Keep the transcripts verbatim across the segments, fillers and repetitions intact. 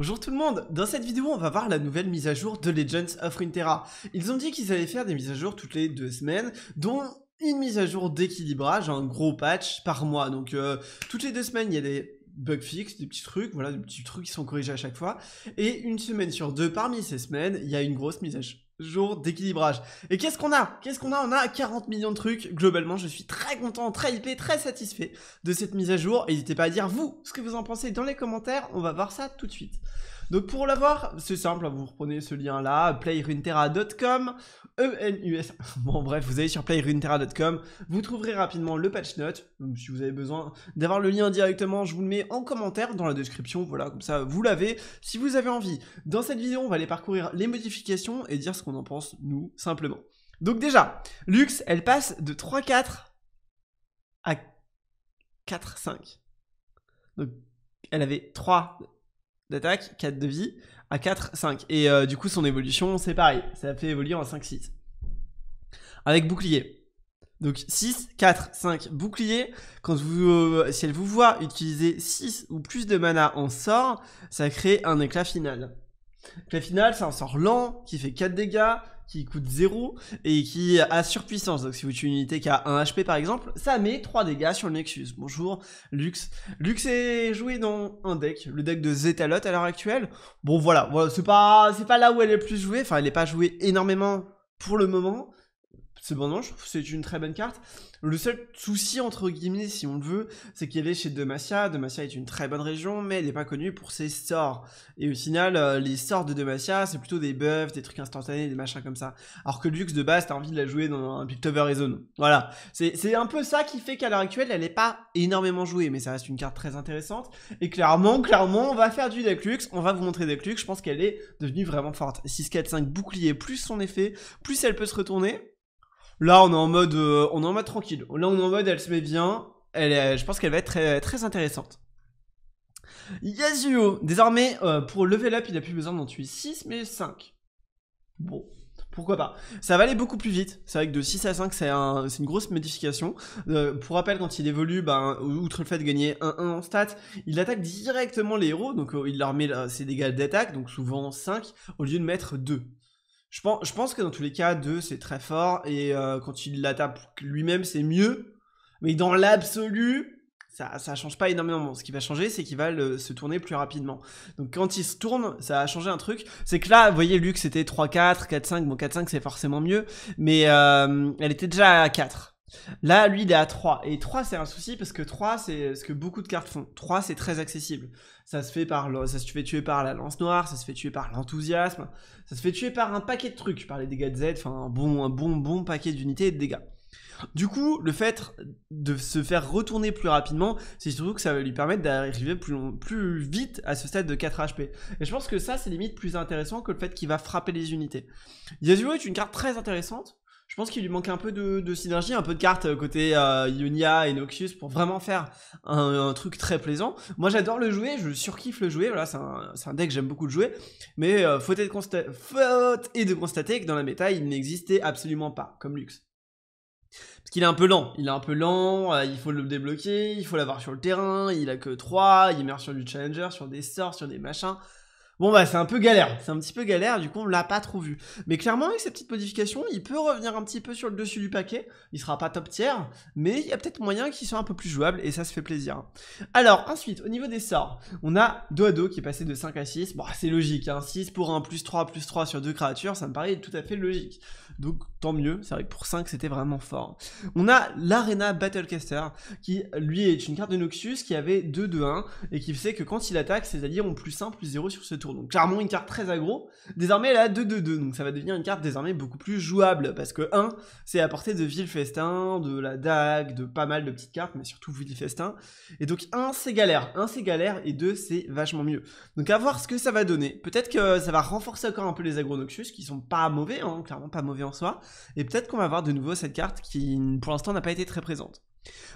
Bonjour tout le monde, dans cette vidéo on va voir la nouvelle mise à jour de Legends of Runeterra. Ils ont dit qu'ils allaient faire des mises à jour toutes les deux semaines, dont une mise à jour d'équilibrage, un gros patch par mois. Donc euh, toutes les deux semaines il y a des bug fixes, des petits trucs, voilà, des petits trucs qui sont corrigés à chaque fois. Et une semaine sur deux parmi ces semaines, il y a une grosse mise à jour. jour d'équilibrage. Et qu'est-ce qu'on a Qu'est-ce qu'on a On a quarante millions de trucs. Globalement, je suis très content, très hypé, très satisfait de cette mise à jour. N'hésitez pas à dire, vous, ce que vous en pensez dans les commentaires. On va voir ça tout de suite. Donc, pour l'avoir, c'est simple. Vous reprenez ce lien-là, playruneterra point com, E N U S. Bon, bref, vous allez sur playruneterra point com. Vous trouverez rapidement le patch note. Donc, si vous avez besoin d'avoir le lien directement, je vous le mets en commentaire dans la description. Voilà, comme ça, vous l'avez. Si vous avez envie, dans cette vidéo, on va aller parcourir les modifications et dire ce qu'on en pense, nous, simplement. Donc déjà, Lux, elle passe de trois quatre à quatre cinq. Donc, elle avait trois d'attaque, quatre de vie, à quatre cinq. Et euh, du coup, son évolution, c'est pareil. Ça a fait évoluer en cinq six. Avec bouclier. Donc six, quatre, cinq, bouclier. Quand vous, euh, si elle vous voit utiliser six ou plus de mana en sort, ça crée un éclat final. La finale, c'est un sort lent qui fait quatre dégâts, qui coûte zéro et qui a surpuissance. Donc si vous tuez une unité qui a un H P par exemple, ça met trois dégâts sur le Nexus. Bonjour Lux. Lux est joué dans un deck, le deck de Zetalot à l'heure actuelle. Bon voilà, voilà c'est pas, c'est pas là où elle est plus jouée. Enfin, elle n'est pas jouée énormément pour le moment. Cependant, je trouve que c'est une très bonne carte. Le seul souci, entre guillemets, si on le veut, c'est qu'elle est chez Demacia. Demacia est une très bonne région, mais elle n'est pas connue pour ses sorts. Et au final, euh, les sorts de Demacia, c'est plutôt des buffs, des trucs instantanés, des machins comme ça. Alors que Lux, de base, t'as envie de la jouer dans un Pictober Reson. Voilà. C'est un peu ça qui fait qu'à l'heure actuelle, elle n'est pas énormément jouée, mais ça reste une carte très intéressante. Et clairement, clairement, on va faire du deck Lux. On va vous montrer deck Lux. Je pense qu'elle est devenue vraiment forte. six, quatre, cinq, bouclier, plus son effet, plus elle peut se retourner. Là, on est en mode, euh, on est en mode tranquille. Là, on est en mode, elle se met bien. Elle, euh, je pense qu'elle va être très, très intéressante. Yasuo, désormais, euh, pour level up, il n'a plus besoin d'en tuer six, mais cinq. Bon, pourquoi pas. Ça va aller beaucoup plus vite. C'est vrai que de six à cinq, c'est un, une grosse modification. Euh, pour rappel, quand il évolue, ben, outre le fait de gagner un un en stats, il attaque directement les héros. Donc, euh, il leur met euh, ses dégâts d'attaque, donc souvent cinq, au lieu de mettre deux. Je pense, je pense que dans tous les cas, deux, c'est très fort. Et euh, quand il la tape lui-même, c'est mieux. Mais dans l'absolu, ça ne change pas énormément. Ce qui va changer, c'est qu'il va le, se tourner plus rapidement. Donc quand il se tourne, ça a changé un truc. C'est que là, vous voyez, Lux, c'était trois quatre, quatre cinq. Bon, quatre cinq, c'est forcément mieux. Mais euh, elle était déjà à quatre. Là, lui, il est à trois. Et trois, c'est un souci parce que trois, c'est ce que beaucoup de cartes font. trois, c'est très accessible. Ça se fait par le... ça se fait tuer par la lance noire, ça se fait tuer par l'enthousiasme, ça se fait tuer par un paquet de trucs, par les dégâts de Z, enfin un bon, un bon, bon paquet d'unités et de dégâts. Du coup, le fait de se faire retourner plus rapidement, c'est surtout que ça va lui permettre d'arriver plus, long... plus vite à ce stade de quatre H P. Et je pense que ça, c'est limite plus intéressant que le fait qu'il va frapper les unités. Yasuo est une carte très intéressante. Je pense qu'il lui manque un peu de, de synergie, un peu de cartes côté euh, Ionia et Noxus pour vraiment faire un, un truc très plaisant. Moi, j'adore le jouer, je surkiffe le jouer. Voilà, c'est un, un deck que j'aime beaucoup de jouer. Mais euh, faute, est de consta... faute est de constater que dans la méta, il n'existait absolument pas, comme Lux. Parce qu'il est un peu lent, il est un peu lent, euh, il faut le débloquer, il faut l'avoir sur le terrain, il a que trois, il meurt sur du challenger, sur des sorts, sur des machins... Bon bah c'est un peu galère, c'est un petit peu galère, du coup on l'a pas trop vu. Mais clairement avec ces petites modifications, il peut revenir un petit peu sur le dessus du paquet, il sera pas top tier, mais il y a peut-être moyen qu'il soit un peu plus jouable et ça se fait plaisir. Alors ensuite, au niveau des sorts, on a Doado qui est passé de cinq à six, bon c'est logique, hein, six pour un plus trois plus trois sur deux créatures, ça me paraît tout à fait logique. Donc tant mieux, c'est vrai que pour cinq c'était vraiment fort. On a l'Arena Battlecaster qui lui est une carte de Noxus qui avait deux deux un et qui sait que quand il attaque, ses alliés ont plus un, plus zéro sur ce tour. Donc clairement une carte très aggro. Désormais elle a deux deux deux, donc ça va devenir une carte désormais beaucoup plus jouable. Parce que un, c'est à portée de Vilfestin, de la dague, de pas mal de petites cartes, mais surtout Vilfestin. Et donc un, c'est galère, un c'est galère, et deux, c'est vachement mieux. Donc à voir ce que ça va donner. Peut-être que ça va renforcer encore un peu les aggro Noxus, qui sont pas mauvais, hein, clairement pas mauvais en soi. Et peut-être qu'on va avoir de nouveau cette carte qui pour l'instant n'a pas été très présente.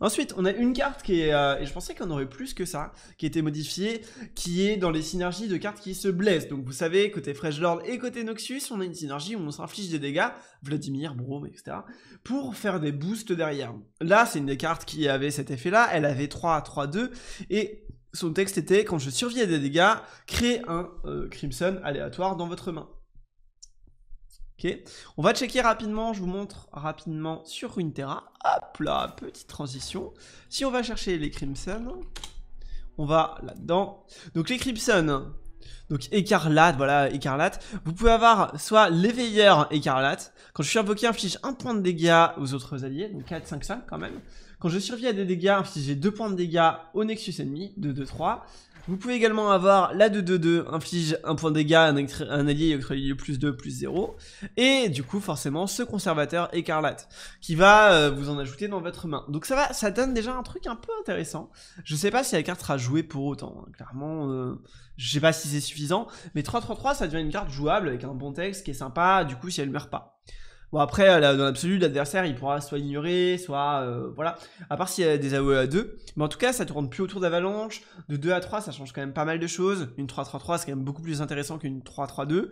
Ensuite, on a une carte qui est, euh, et je pensais qu'on aurait plus que ça, qui a été modifiée, qui est dans les synergies de cartes qui se blessent. Donc vous savez, côté Freljord et côté Noxus, on a une synergie où on s'inflige des dégâts, Vladimir, Braum, et cetera, pour faire des boosts derrière. Là, c'est une des cartes qui avait cet effet-là, elle avait trois à trois deux, et Son texte était « Quand je survis à des dégâts, créez un euh, Crimson aléatoire dans votre main. » Ok, on va checker rapidement, je vous montre rapidement sur Runeterra. Hop là, petite transition. Si on va chercher les Crimson, on va là-dedans. Donc les Crimson, donc écarlate, voilà, écarlate. Vous pouvez avoir soit l'éveilleur écarlate. Quand je suis invoqué, inflige un point de dégâts aux autres alliés, donc quatre, cinq, cinq quand même. Quand je survis à des dégâts, infligez deux points de dégâts au Nexus ennemi, deux, deux, trois. Vous pouvez également avoir la deux, deux, deux, inflige un point de dégâts à un, un allié, plus deux, plus zéro. Et du coup, forcément, ce conservateur écarlate, qui va euh, vous en ajouter dans votre main. Donc ça va, ça donne déjà un truc un peu intéressant. Je sais pas si la carte sera jouée pour autant, hein. Clairement, euh, je sais pas si c'est suffisant. Mais trois, trois, trois, ça devient une carte jouable avec un bon texte qui est sympa, du coup, si elle meurt pas. Bon, après, dans l'absolu, l'adversaire, il pourra soit ignorer, soit... Euh, voilà. À part s'il y a des A O E à deux. Mais en tout cas, ça tourne plus autour d'Avalanche. De deux à trois, ça change quand même pas mal de choses. Une trois, trois, trois, c'est quand même beaucoup plus intéressant qu'une trois, trois, deux.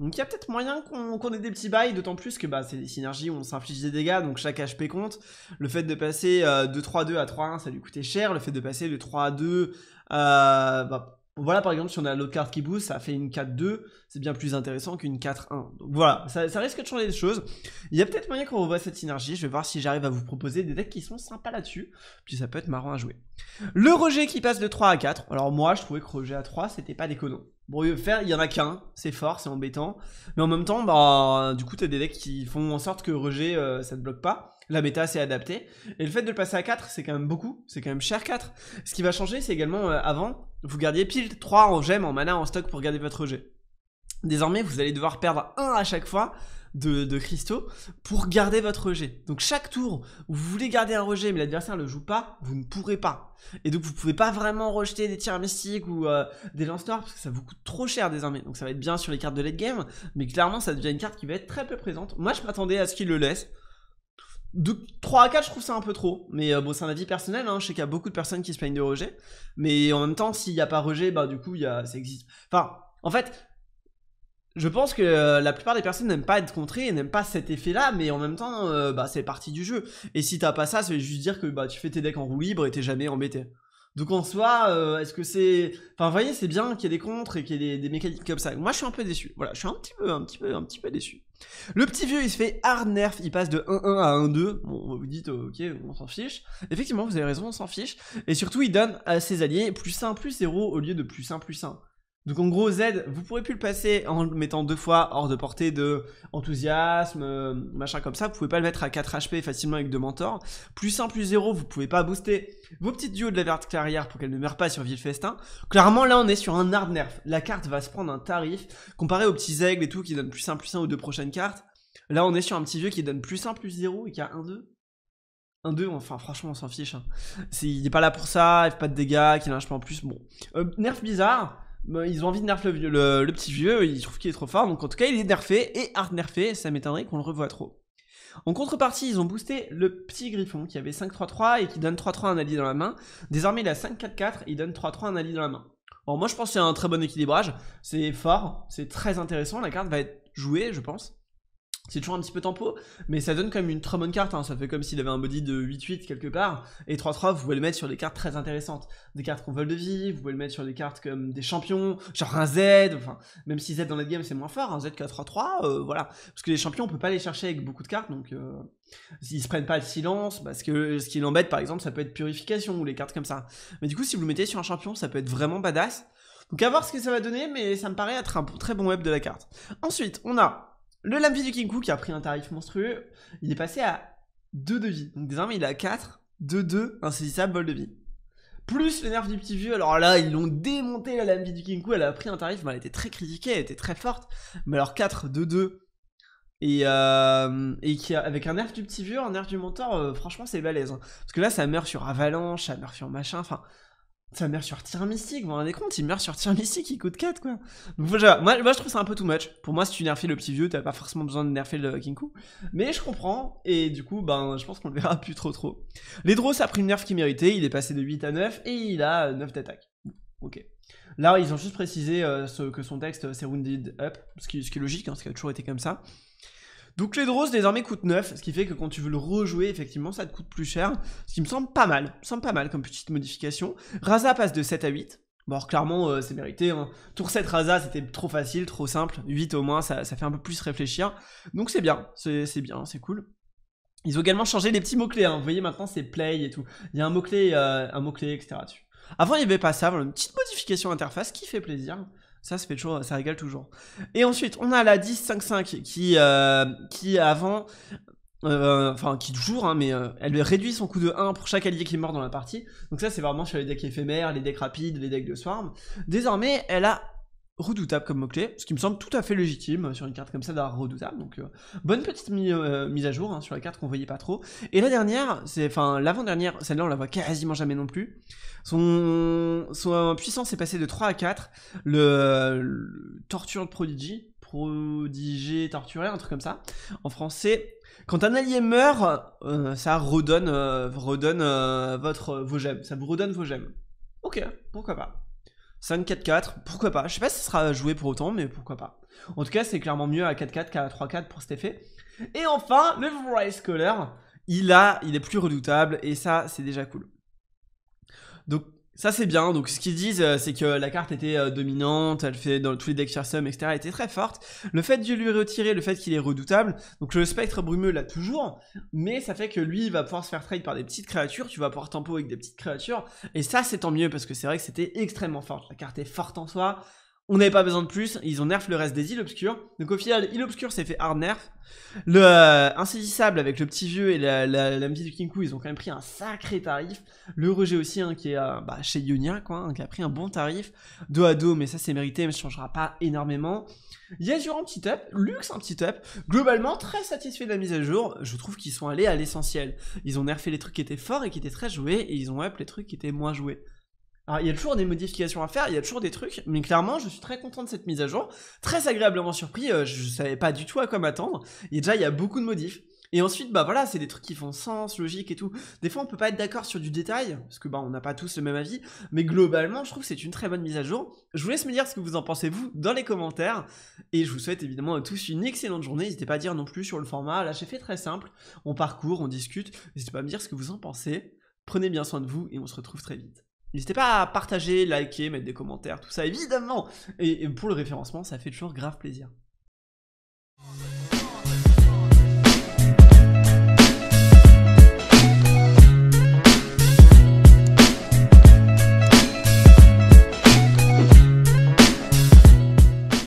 Donc, il y a peut-être moyen qu'on qu'on ait des petits bails, d'autant plus que bah, c'est des synergies où on s'inflige des dégâts, donc chaque H P compte. Le fait de passer euh, de trois, deux à trois, un, ça lui coûtait cher. Le fait de passer de trois à deux... Euh, bah, voilà, par exemple, si on a l'autre carte qui boost, ça fait une quatre deux, c'est bien plus intéressant qu'une quatre un. Donc voilà, ça, ça risque de changer des choses. Il y a peut-être moyen qu'on revoie cette synergie, je vais voir si j'arrive à vous proposer des decks qui sont sympas là-dessus, puis ça peut être marrant à jouer. Le rejet qui passe de trois à quatre, alors moi, je trouvais que rejet à trois, c'était pas déconnant. Bon, faire, il y en a qu'un, c'est fort, c'est embêtant, mais en même temps, bah, du coup, t'as des decks qui font en sorte que rejet, euh, ça te bloque pas. La méta s'est adaptée, et le fait de le passer à quatre, c'est quand même beaucoup, c'est quand même cher quatre. Ce qui va changer, c'est également, euh, avant, vous gardiez pile trois en gemmes, en mana, en stock pour garder votre jet. Désormais, vous allez devoir perdre un à chaque fois de, de cristaux pour garder votre rejet. Donc chaque tour où vous voulez garder un rejet mais l'adversaire ne le joue pas, vous ne pourrez pas. Et donc vous ne pouvez pas vraiment rejeter des tirs mystiques ou euh, des lance-noirs parce que ça vous coûte trop cher désormais. Donc ça va être bien sur les cartes de late game, mais clairement ça devient une carte qui va être très peu présente. Moi je m'attendais à ce qu'il le laisse. De trois à quatre, je trouve ça un peu trop, mais euh, bon, c'est un avis personnel, hein. Je sais qu'il y a beaucoup de personnes qui se plaignent de rejet, mais en même temps, s'il n'y a pas rejet, bah du coup, y a... ça existe. Enfin, en fait, je pense que euh, la plupart des personnes n'aiment pas être contrées et n'aiment pas cet effet-là, mais en même temps, euh, bah c'est partie du jeu. Et si t'as pas ça, ça veut juste dire que bah tu fais tes decks en roue libre et t'es jamais embêté. Donc en soi, euh, est-ce que c'est... Enfin, vous voyez, c'est bien qu'il y ait des contres et qu'il y ait des, des mécaniques comme ça. Moi, je suis un peu déçu. Voilà, je suis un petit peu, un petit peu, un petit peu déçu. Le petit vieux, il se fait hard nerf. Il passe de un un à un deux. Bon, vous dites, ok, on s'en fiche. Effectivement, vous avez raison, on s'en fiche. Et surtout, il donne à ses alliés plus un, plus zéro au lieu de plus un, plus un. Donc en gros, Z, vous pourrez plus le passer en le mettant deux fois hors de portée de enthousiasme, machin comme ça. Vous pouvez pas le mettre à quatre H P facilement avec deux mentors. Plus un, plus zéro, vous pouvez pas booster vos petites duos de la verte carrière pour qu'elle ne meure pas sur Ville Festin. Clairement, là, on est sur un hard nerf. La carte va se prendre un tarif. Comparé aux petits aigles et tout qui donnent plus un, plus un aux deux prochaines cartes, là, on est sur un petit vieux qui donne plus un, plus zéro et qui a un, deux. un deux, enfin franchement on s'en fiche. Hein. Est, il est pas là pour ça, il fait pas de dégâts, qu'il a un H P en plus. Bon, euh, nerf bizarre. Ils ont envie de nerf le, le, le petit vieux, ils trouvent qu'il est trop fort, donc en tout cas il est nerfé et hard nerfé, ça m'étonnerait qu'on le revoie trop. En contrepartie, ils ont boosté le petit griffon qui avait cinq trois trois et qui donne trois trois un allié dans la main. Désormais il a cinq quatre quatre et il donne trois trois un allié dans la main. Alors moi je pense que c'est un très bon équilibrage, c'est fort, c'est très intéressant, la carte va être jouée je pense. C'est toujours un petit peu tempo, mais ça donne quand même une très bonne carte, hein. Ça fait comme s'il avait un body de huit huit quelque part, et trois trois, vous pouvez le mettre sur des cartes très intéressantes, des cartes qu'on vole de vie, vous pouvez le mettre sur des cartes comme des champions, genre un Z, enfin, même si Z dans notre game c'est moins fort, un Z qu'à trois trois, euh, voilà, parce que les champions on peut pas les chercher avec beaucoup de cartes, donc euh, s'ils se prennent pas le silence, parce que ce qui l'embête par exemple ça peut être purification, ou les cartes comme ça, mais du coup si vous le mettez sur un champion ça peut être vraiment badass, donc à voir ce que ça va donner, mais ça me paraît être un très bon web de la carte. Ensuite, on a... le Lamevie du Kinkou qui a pris un tarif monstrueux, il est passé à deux de vie. Donc désormais il a quatre, deux, deux, insaisissable, bol de vie. Plus le nerf du petit vieux, alors là ils l'ont démonté la Lamevie du Kinkou, elle a pris un tarif, mais elle était très critiquée, elle était très forte. Mais alors quatre, deux, deux, et, euh, et qui a, avec un nerf du petit vieux, un nerf du mentor, euh, franchement c'est balèze. Hein. Parce que là ça meurt sur Avalanche, ça meurt sur machin, enfin... ça meurt sur tir mystique, vous vous rendez compte, il meurt sur tir mystique, il coûte quatre quoi. Donc voilà, moi, moi je trouve ça un peu too much. Pour moi si tu nerfais le petit vieux, t'as pas forcément besoin de nerfer le Kinkou. Mais je comprends, et du coup ben je pense qu'on le verra plus trop trop. Les Dross a pris une nerf qu'il méritait, il est passé de huit à neuf, et il a neuf d'attaque. Ok. Là ils ont juste précisé euh, ce, que son texte euh, c'est rounded up, ce qui, ce qui est logique, hein, ce qui a toujours été comme ça. Donc clé de rose désormais coûte neuf, ce qui fait que quand tu veux le rejouer, effectivement, ça te coûte plus cher. Ce qui me semble pas mal, me semble pas mal comme petite modification. Rasa passe de sept à huit. Bon, alors, clairement, euh, c'est mérité, hein. Tour sept Rasa, c'était trop facile, trop simple. huit au moins, ça, ça fait un peu plus réfléchir. Donc c'est bien, c'est bien, c'est cool. Ils ont également changé les petits mots-clés, hein. Vous voyez, maintenant, c'est play et tout. Il y a un mot-clé, euh, un mot-clé, et cetera dessus. Avant, il n'y avait pas ça. Voilà, une petite modification interface qui fait plaisir. Ça, ça fait toujours, ça régale toujours. Et ensuite, on a la dix cinq cinq qui, euh, qui avant, euh, enfin, qui toujours, hein, mais euh, elle réduit son coût de un pour chaque allié qui est mort dans la partie. Donc ça, c'est vraiment sur les decks éphémères, les decks rapides, les decks de swarm. Désormais, elle a redoutable comme mot-clé, ce qui me semble tout à fait légitime sur une carte comme ça d'avoir redoutable. Donc, euh, bonne petite mi euh, mise à jour, hein, sur la carte qu'on voyait pas trop. Et la dernière, c'est, enfin, l'avant-dernière, celle-là, on la voit quasiment jamais non plus. Son, son puissance est passée de trois à quatre. Le, le Torture Prodigy, prodigé, torturé, un truc comme ça. En français, quand un allié meurt, euh, ça redonne, euh, redonne euh, votre, euh, vos gemmes. Ça vous redonne vos gemmes. Ok, pourquoi pas. cinq quatre quatre, pourquoi pas. Je sais pas si ça sera joué pour autant, mais pourquoi pas. En tout cas, c'est clairement mieux à quatre quatre qu'à trois quatre pour cet effet. Et enfin, le Vrai Scholar, il, a, il est plus redoutable, et ça, c'est déjà cool. Donc, ça c'est bien. Donc, ce qu'ils disent, c'est que la carte était euh, dominante, elle fait dans tous les decks fearsome, et cetera. Elle était très forte. Le fait de lui retirer, le fait qu'il est redoutable, donc le spectre brumeux l'a toujours, mais ça fait que lui, il va pouvoir se faire trade par des petites créatures, tu vas pouvoir tempo avec des petites créatures, et ça c'est tant mieux, parce que c'est vrai que c'était extrêmement forte. La carte est forte en soi, on n'avait pas besoin de plus, ils ont nerf le reste des îles obscures. Donc au final, îles obscures s'est fait hard nerf. Le euh, insaisissable avec le petit vieux et la, la, la Lamevie du Kinkou, ils ont quand même pris un sacré tarif. Le rejet aussi, hein, qui est euh, bah, chez Ionia, quoi, hein, qui a pris un bon tarif. Doado, mais ça c'est mérité, mais ça ne changera pas énormément. Yasuo un petit up, Lux un petit up. Globalement, très satisfait de la mise à jour. Je trouve qu'ils sont allés à l'essentiel. Ils ont nerfé les trucs qui étaient forts et qui étaient très joués, et ils ont up les trucs qui étaient moins joués. Alors, il y a toujours des modifications à faire, il y a toujours des trucs, mais clairement, je suis très content de cette mise à jour, très agréablement surpris, euh, je savais pas du tout à quoi m'attendre, et déjà, il y a beaucoup de modifs. Et ensuite, bah voilà, c'est des trucs qui font sens, logique et tout. Des fois, on peut pas être d'accord sur du détail, parce que bah, on n'a pas tous le même avis, mais globalement, je trouve que c'est une très bonne mise à jour. Je vous laisse me dire ce que vous en pensez, vous, dans les commentaires, et je vous souhaite évidemment à tous une excellente journée. N'hésitez pas à dire non plus sur le format, là, j'ai fait très simple, on parcourt, on discute, n'hésitez pas à me dire ce que vous en pensez, prenez bien soin de vous, et on se retrouve très vite. N'hésitez pas à partager, liker, mettre des commentaires, tout ça, évidemment. Et pour le référencement, ça fait toujours grave plaisir.